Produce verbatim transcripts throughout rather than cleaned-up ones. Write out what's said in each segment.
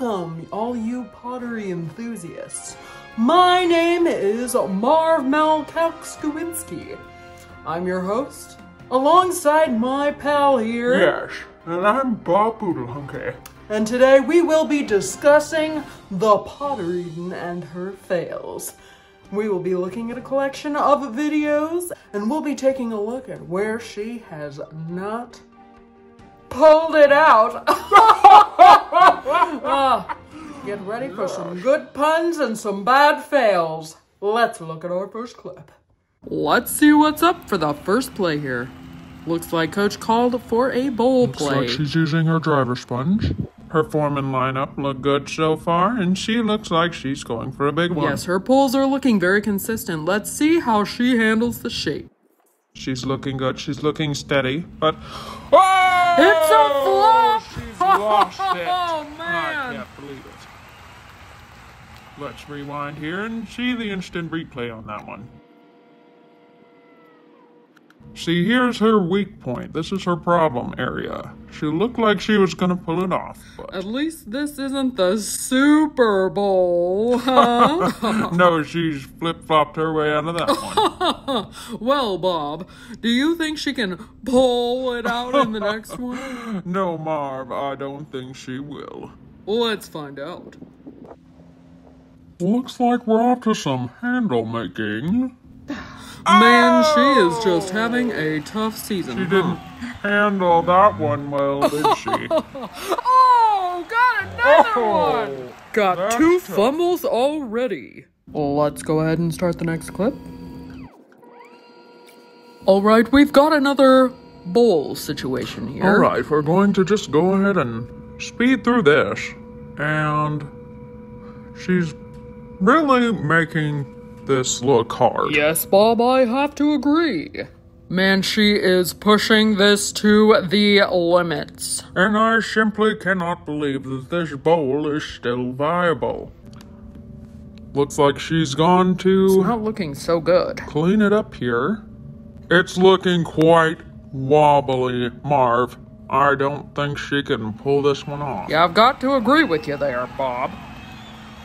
welcome, all you pottery enthusiasts. My name is Marv Malkalkskawinski. I'm your host, alongside my pal here. Yes, and I'm Bob Poodlehunky. And today we will be discussing The PotterEden and her fails. We will be looking at a collection of videos, and we'll be taking a look at where she has not pulled it out. uh, get ready for some good puns and some bad fails. Let's look at our first clip. Let's see what's up for the first play here. Looks like Coach called for a bowl play. Looks like she's using her driver sponge. Her form and lineup look good so far, and she looks like she's going for a big one. Yes, her pulls are looking very consistent. Let's see how she handles the shape. She's looking good. She's looking steady, but... Oh! It's a flop! She's lost it. Oh, man. I can't believe it. Let's rewind here and see the instant replay on that one. See, here's her weak point. This is her problem area. She looked like she was gonna pull it off, but... At least this isn't the Super Bowl, huh? No, she's flip-flopped her way out of that one. Well, Bob, do you think she can pull it out in the next one? No, Marv, I don't think she will. Let's find out. Looks like we're off to some handle-making. Man, she is just having a tough season. She didn't handle that one well, did she? Oh, got another oh, one! Got two tough. fumbles already. Let's go ahead and start the next clip. Alright, we've got another bowl situation here. Alright, we're going to just go ahead and speed through this. And she's really making... this look hard. Yes, Bob, I have to agree. Man, she is pushing this to the limits. And I simply cannot believe that this bowl is still viable. Looks like she's gone to... It's not looking so good. Clean it up here. It's looking quite wobbly, Marv. I don't think she can pull this one off. Yeah, I've got to agree with you there, Bob.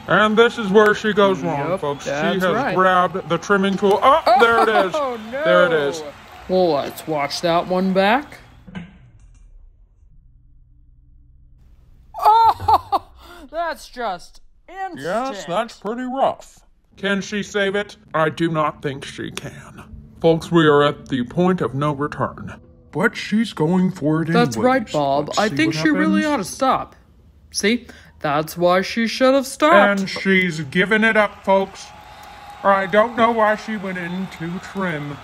And this is where she goes wrong, yep, folks. She has right. grabbed the trimming tool. Oh, oh, there it is. No. There it is. Well, let's watch that one back. Oh, that's just instant. Yes, that's pretty rough. Can she save it? I do not think she can. Folks, we are at the point of no return. But she's going for it anyway. That's right, Bob. Let's I think she happens. really ought to stop. See? That's why she should have stopped. And she's giving it up, folks. I don't know why she went in to trim.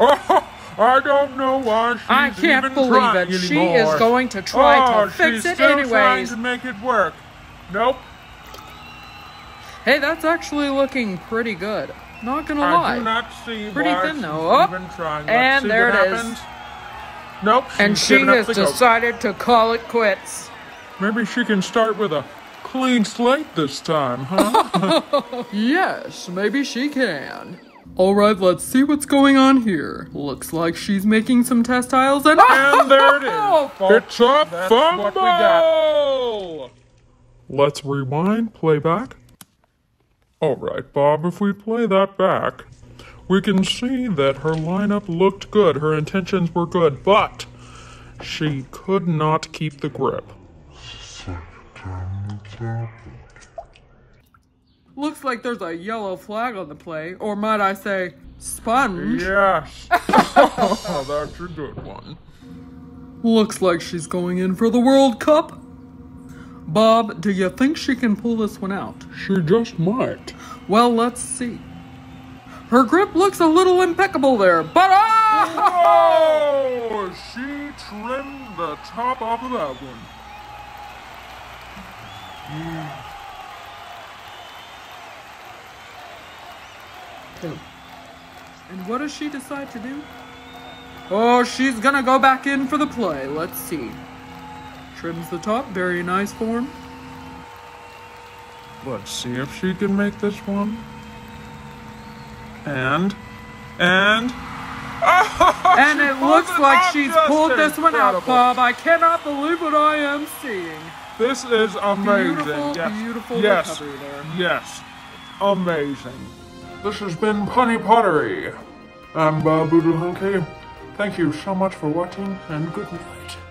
Oh, I don't know why she's I can't even believe it. Anymore. She is going to try oh, to fix she's it still anyways. trying to make it work. Nope. Hey, that's actually looking pretty good. Not gonna I lie. I do not see pretty why thin, she's though. even oh, trying. Let's and see there what it happens. is. Nope, and she has decided to call it quits. Maybe she can start with a clean slate this time, huh? Yes, maybe she can. All right, let's see what's going on here. Looks like she's making some test tiles, and and there it is. It's a That's fumble. What we got. Let's rewind, playback. All right, Bob, if we play that back. We can see that her lineup looked good, her intentions were good, but she could not keep the grip. Looks like there's a yellow flag on the play, or might I say, sponge? Yes. Oh, that's a good one. Looks like she's going in for the World Cup. Bob, do you think she can pull this one out? She just might. Well, let's see. Her grip looks a little impeccable there, but oh! Whoa! She trimmed the top off of that one. Yeah. Two. And what does she decide to do? Oh, she's gonna go back in for the play. Let's see. Trims the top, very nice form. Let's see if she can make this one. And, and, oh, And it looks like she's pulled this one out, Bob. I cannot believe what I am seeing. This is amazing. Beautiful, yes. beautiful yes. recovery there. Yes, amazing. This has been Punny Pottery. I'm Bob Poodlehunky. Thank you so much for watching, and good night.